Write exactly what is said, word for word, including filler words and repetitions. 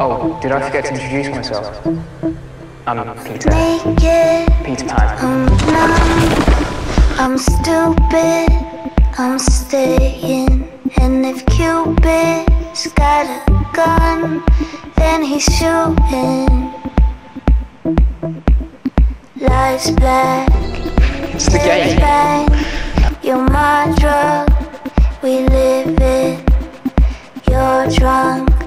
Oh, did I forget to introduce myself? I'm Peter. Peter Pan. I'm numb, I'm stupid, I'm staying. And if Cupid's got a gun, then he's shooting. Life's black. It's the game. You're my drug. We live it. You're drunk.